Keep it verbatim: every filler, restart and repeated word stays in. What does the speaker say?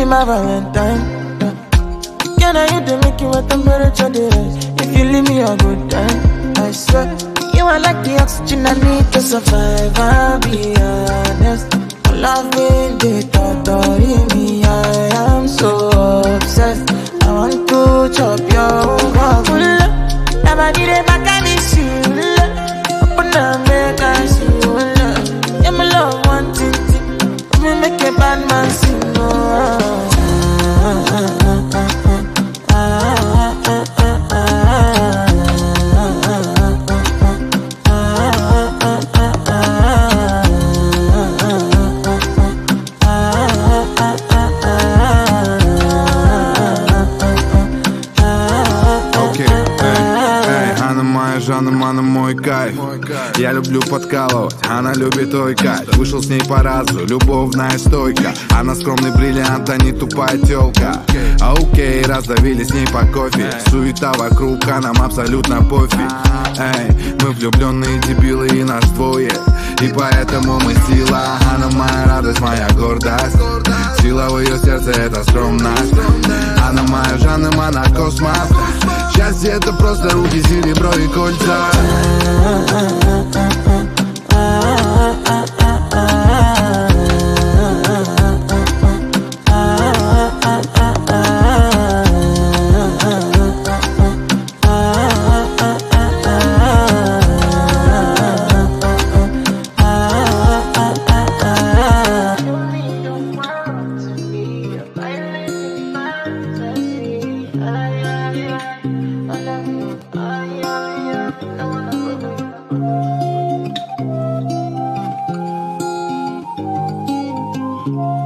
be my Valentine. Can I hit the make you a temperature rise? If you leave me a good time, I swear. You are like the oxygen I need to survive. I'll be honest. Love me, they torture me. I am so obsessed. I want to chop your heart. Never did it back and it's you. Open up, make us you. Yeah, my love wants it. Let me make a bad man sing. Я люблю подкалывать, она любит ойкать. Вышел с ней по разу, любовная стойка. Она скромный бриллиант, а не тупая тёлка. А окей, раздавили с ней по кофе. Суета вокруг, а нам абсолютно пофиг. Эй, мы влюбленные дебилы и нас двое. И поэтому мы сила, она моя радость, моя гордость. Сила в ее сердце, это скромность. Она моя жанна, она космос. Счастье это просто руки, серебро и кольца. Thank you.